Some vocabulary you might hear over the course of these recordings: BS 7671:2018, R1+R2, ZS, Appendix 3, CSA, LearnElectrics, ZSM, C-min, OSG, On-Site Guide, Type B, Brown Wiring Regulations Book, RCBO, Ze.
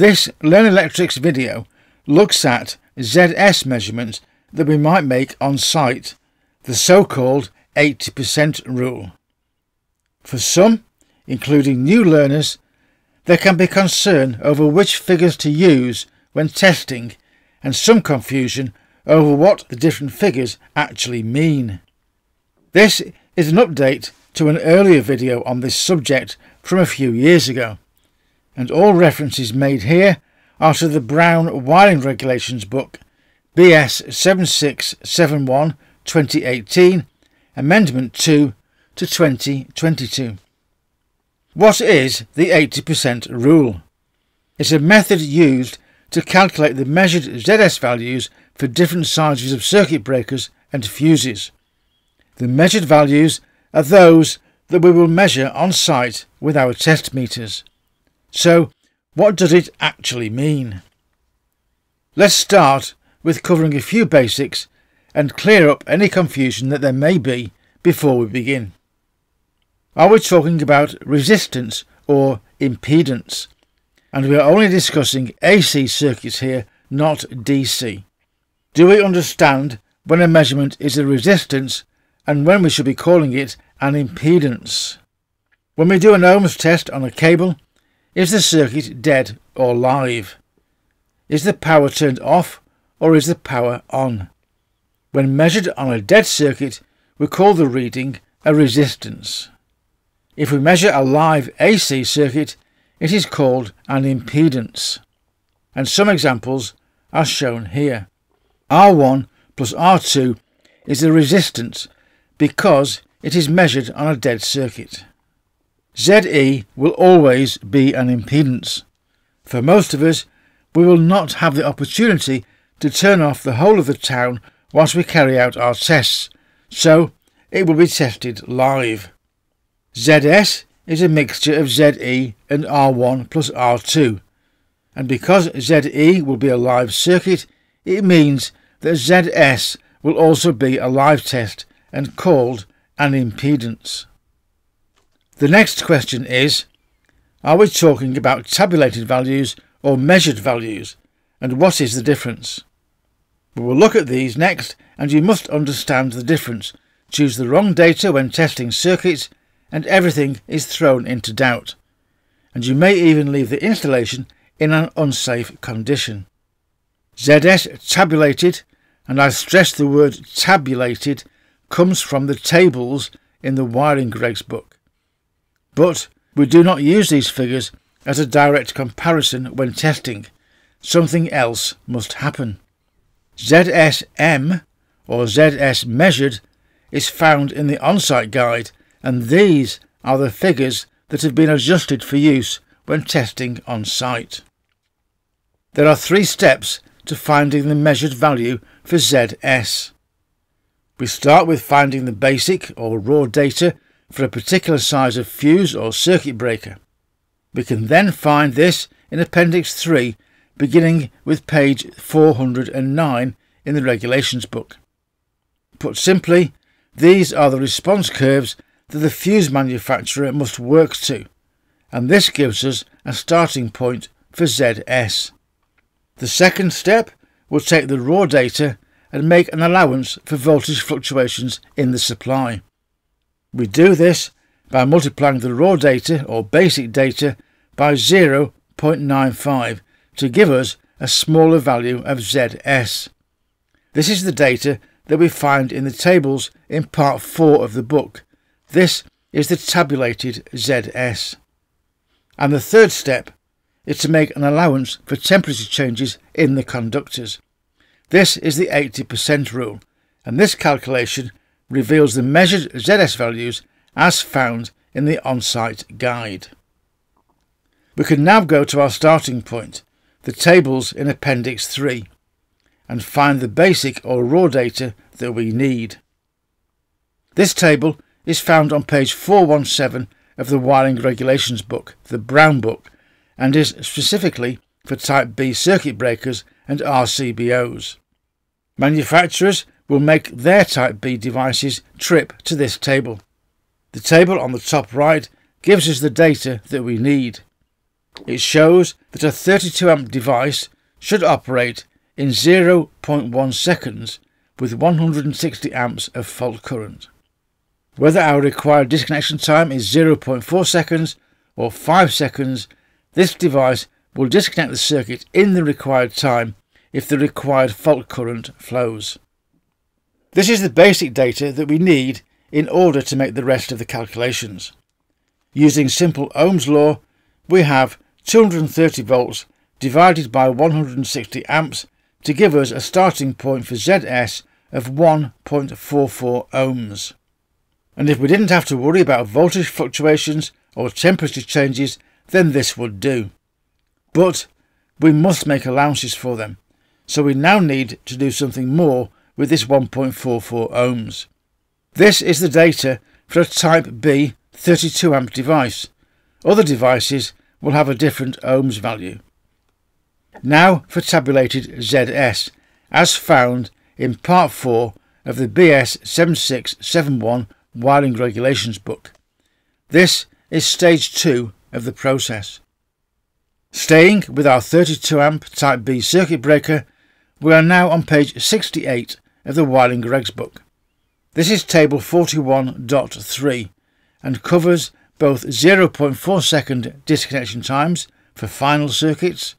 This LearnElectrics video looks at ZS measurements that we might make on site, the so-called 80% rule. For some, including new learners, there can be concern over which figures to use when testing and some confusion over what the different figures actually mean. This is an update to an earlier video on this subject from a few years ago, and all references made here are to the Brown Wiring Regulations Book, BS 7671:2018, Amendment 2 to 2022. What is the 80% rule? It's a method used to calculate the measured ZS values for different sizes of circuit breakers and fuses. The measured values are those that we will measure on site with our test meters. So, what does it actually mean? Let's start with covering a few basics and clear up any confusion that there may be before we begin. Are we talking about resistance or impedance? And we are only discussing AC circuits here, not DC. Do we understand when a measurement is a resistance and when we should be calling it an impedance? When we do an ohms test on a cable, is the circuit dead or live? Is the power turned off or is the power on? When measured on a dead circuit, we call the reading a resistance. If we measure a live AC circuit, it is called an impedance, and some examples are shown here. R1+R2 is a resistance because it is measured on a dead circuit. Ze will always be an impedance. For most of us, we will not have the opportunity to turn off the whole of the town whilst we carry out our tests, so it will be tested live. ZS is a mixture of Ze and R1+R2, and because Ze will be a live circuit, it means that ZS will also be a live test and called an impedance. The next question is, are we talking about tabulated values or measured values, and what is the difference? We will look at these next, and you must understand the difference. Choose the wrong data when testing circuits and everything is thrown into doubt, and you may even leave the installation in an unsafe condition. ZS tabulated, and I stress the word tabulated, comes from the tables in the Wiring Regs book. But we do not use these figures as a direct comparison when testing. Something else must happen. ZSM, or ZS measured, is found in the On-Site Guide, and these are the figures that have been adjusted for use when testing on site. There are three steps to finding the measured value for ZS. We start with finding the basic or raw data for a particular size of fuse or circuit breaker. We can then find this in Appendix 3, beginning with page 409 in the Regulations book. Put simply, these are the response curves that the fuse manufacturer must work to, and this gives us a starting point for ZS. The second step will take the raw data and make an allowance for voltage fluctuations in the supply. We do this by multiplying the raw data or basic data by 0.95 to give us a smaller value of ZS. This is the data that we find in the tables in part 4 of the book. This is the tabulated ZS. And the third step is to make an allowance for temperature changes in the conductors. This is the 80% rule, and this calculation reveals the measured ZS values as found in the On-Site Guide. We can now go to our starting point, the tables in Appendix 3, and find the basic or raw data that we need. This table is found on page 417 of the Wiring Regulations book, the Brown book, and is specifically for Type B circuit breakers and RCBOs. Manufacturers will make their Type B devices trip to this table. The table on the top right gives us the data that we need. it shows that a 32 amp device should operate in 0.1 seconds with 160 amps of fault current. Whether our required disconnection time is 0.4 seconds or 5 seconds, this device will disconnect the circuit in the required time if the required fault current flows. This is the basic data that we need in order to make the rest of the calculations. Using simple Ohm's law, we have 230 volts divided by 160 amps to give us a starting point for ZS of 1.44 ohms. And if we didn't have to worry about voltage fluctuations or temperature changes, then this would do. But we must make allowances for them, so we now need to do something more with this 1.44 ohms. This is the data for a Type B 32 amp device. Other devices will have a different ohms value. Now for tabulated ZS, as found in Part 4 of the BS 7671 Wiring Regulations Book. This is Stage 2 of the process. Staying with our 32 amp Type B circuit breaker, we are now on page 68 of the Wiring Regs book. This is Table 41.3 and covers both 0.4 second disconnection times for final circuits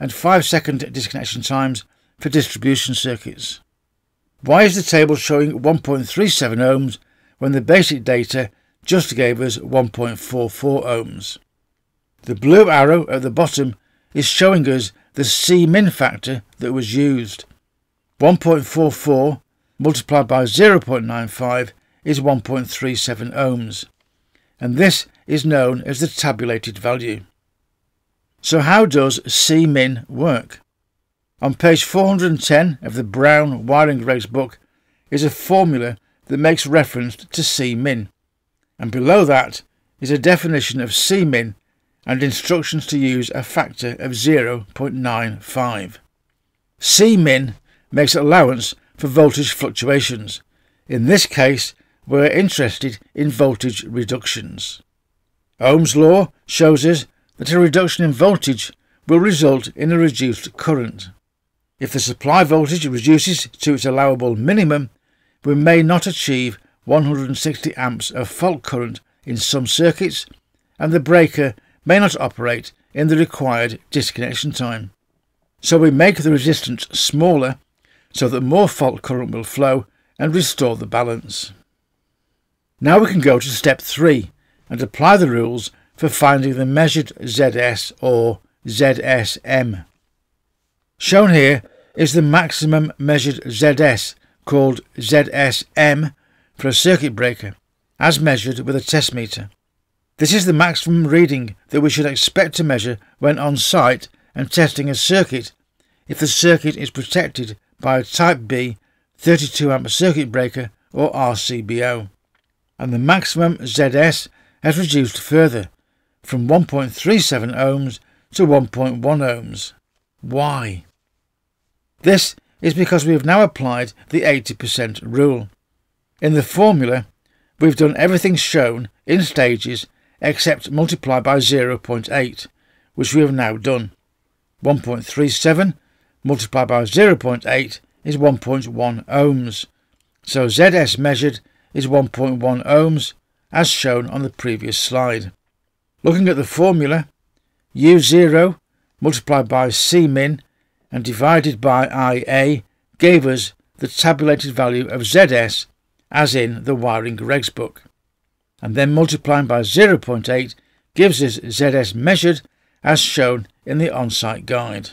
and 5 second disconnection times for distribution circuits. Why is the table showing 1.37 ohms when the basic data just gave us 1.44 ohms? The blue arrow at the bottom is showing us the C-min factor that was used. 1.44 multiplied by 0.95 is 1.37 ohms, and this is known as the tabulated value. So how does C-min work? On page 410 of the Brown Wiring Regs book is a formula that makes reference to C-min, and below that is a definition of C-min and instructions to use a factor of 0.95. C-min makes allowance for voltage fluctuations. In this case, we're interested in voltage reductions. Ohm's law shows us that a reduction in voltage will result in a reduced current. If the supply voltage reduces to its allowable minimum, we may not achieve 160 amps of fault current in some circuits, and the breaker may not operate in the required disconnection time. So we make the resistance smaller so that more fault current will flow and restore the balance. Now we can go to step 3 and apply the rules for finding the measured ZS or ZSM. Shown here is the maximum measured ZS, called ZSM, for a circuit breaker, as measured with a test meter. This is the maximum reading that we should expect to measure when on site and testing a circuit if the circuit is protected by a Type B 32 amp circuit breaker or RCBO. And the maximum ZS has reduced further from 1.37 ohms to 1.1 ohms. Why? This is because we have now applied the 80% rule. In the formula, we've done everything shown in stages except multiply by 0.8, which we have now done. 1.37 multiplied by 0.8 is 1.1 ohms, so ZS measured is 1.1 ohms, as shown on the previous slide. Looking at the formula, U0 multiplied by C-min and divided by IA gave us the tabulated value of ZS, as in the Wiring Regs book. And then multiplying by 0.8 gives us ZS measured, as shown in the on-site guide.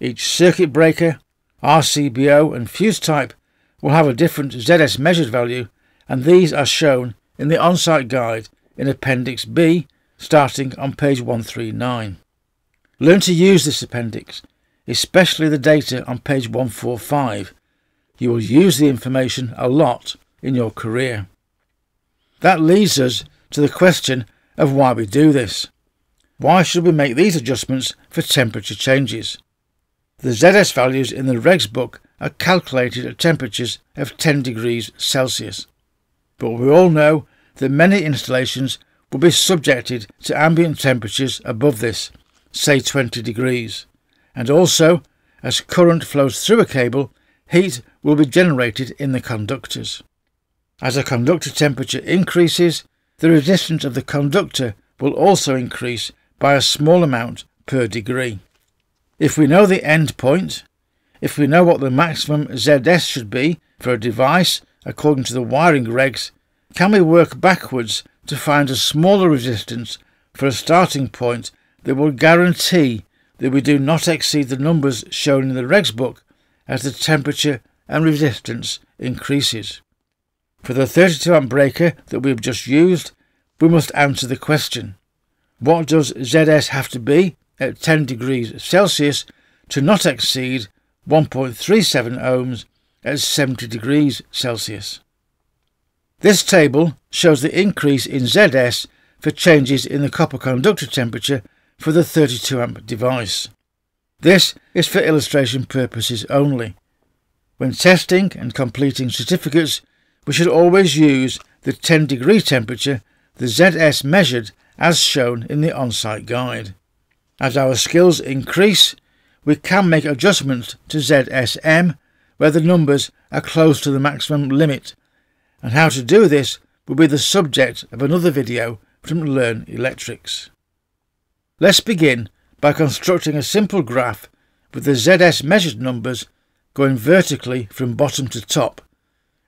Each circuit breaker, RCBO and fuse type will have a different ZS measured value, and these are shown in the on-site guide in Appendix B, starting on page 139. Learn to use this appendix, especially the data on page 145. You will use the information a lot in your career. That leads us to the question of why we do this. Why should we make these adjustments for temperature changes? The ZS values in the regs book are calculated at temperatures of 10 degrees Celsius. But we all know that many installations will be subjected to ambient temperatures above this, say 20 degrees, and also, as current flows through a cable, heat will be generated in the conductors. As a conductor temperature increases, the resistance of the conductor will also increase by a small amount per degree. If we know the end point, if we know what the maximum ZS should be for a device according to the wiring regs, can we work backwards to find a smaller resistance for a starting point that will guarantee that we do not exceed the numbers shown in the regs book as the temperature and resistance increases. For the 32 amp breaker that we have just used, we must answer the question, what does ZS have to be at 10 degrees Celsius to not exceed 1.37 ohms at 70 degrees Celsius? This table shows the increase in ZS for changes in the copper conductor temperature for the 32 amp device. This is for illustration purposes only. When testing and completing certificates, we should always use the 10 degree temperature, the ZS measured as shown in the on-site guide. As our skills increase, we can make adjustments to ZSM where the numbers are close to the maximum limit, and how to do this will be the subject of another video from LearnElectrics. Let's begin by constructing a simple graph with the ZS measured numbers going vertically from bottom to top,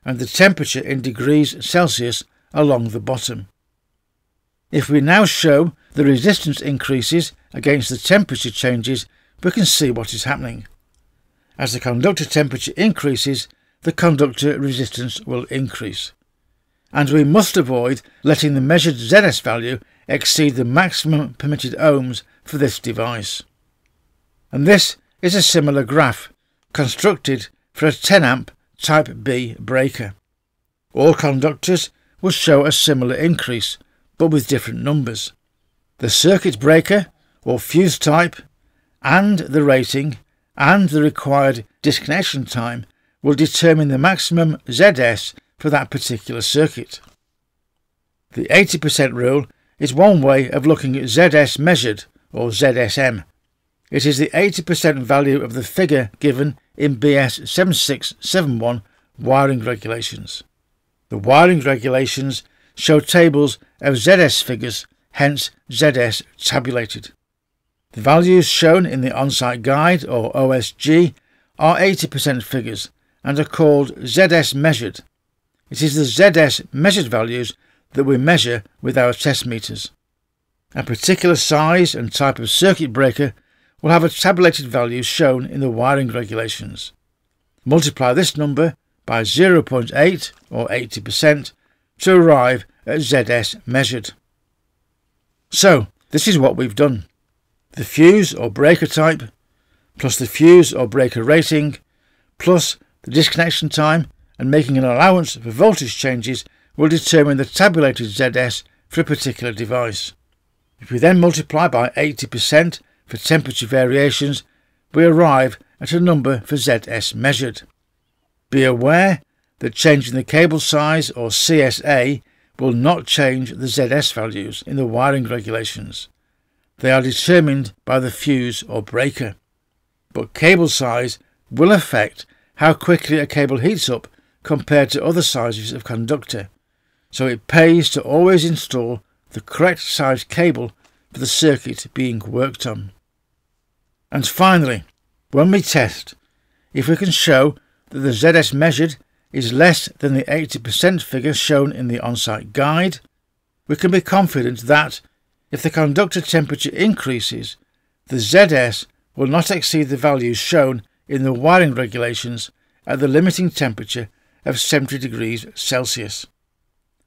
and the temperature in degrees Celsius along the bottom. If we now show the resistance increases against the temperature changes, we can see what is happening. As the conductor temperature increases, the conductor resistance will increase. And we must avoid letting the measured ZS value exceed the maximum permitted ohms for this device. And this is a similar graph, constructed for a 10 amp Type B breaker. All conductors will show a similar increase, but with different numbers. The circuit breaker, or fuse type, and the rating, and the required disconnection time will determine the maximum ZS for that particular circuit. The 80% rule is one way of looking at ZS measured, or ZSM. It is the 80% value of the figure given in BS 7671 wiring regulations. The wiring regulations show tables of ZS figures, hence ZS tabulated. The values shown in the on-site guide, or OSG, are 80% figures and are called ZS measured. It is the ZS measured values that we measure with our test meters. A particular size and type of circuit breaker will have a tabulated value shown in the wiring regulations. Multiply this number by 0.8, or 80%, to arrive at ZS measured. So, this is what we've done. The fuse or breaker type, plus the fuse or breaker rating, plus the disconnection time, and making an allowance for voltage changes will determine the tabulated ZS for a particular device. If we then multiply by 80% for temperature variations, we arrive at a number for ZS measured. Be aware that changing the cable size, or CSA, will not change the ZS values in the wiring regulations. They are determined by the fuse or breaker. But cable size will affect how quickly a cable heats up compared to other sizes of conductor, so it pays to always install the correct size cable for the circuit being worked on. And finally, when we test, if we can show that the ZS measured is less than the 80% figure shown in the on-site guide, we can be confident that, if the conductor temperature increases, the ZS will not exceed the values shown in the wiring regulations at the limiting temperature of 70 degrees Celsius.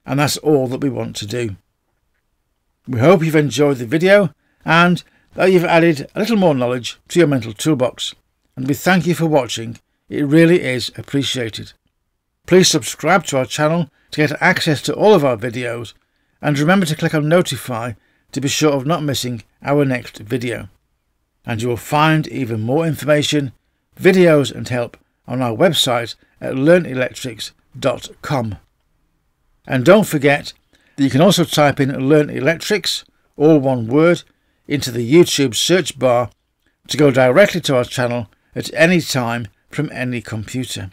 And that's all that we want to do. We hope you've enjoyed the video and that you've added a little more knowledge to your mental toolbox. And we thank you for watching. It really is appreciated. Please subscribe to our channel to get access to all of our videos, and remember to click on notify to be sure of not missing our next video. And you will find even more information, videos and help on our website at learnelectrics.com. And don't forget that you can also type in LearnElectrics, all one word, into the YouTube search bar to go directly to our channel at any time from any computer.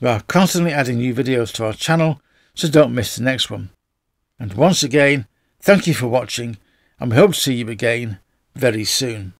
We are constantly adding new videos to our channel, so don't miss the next one. And once again, thank you for watching, and we hope to see you again very soon.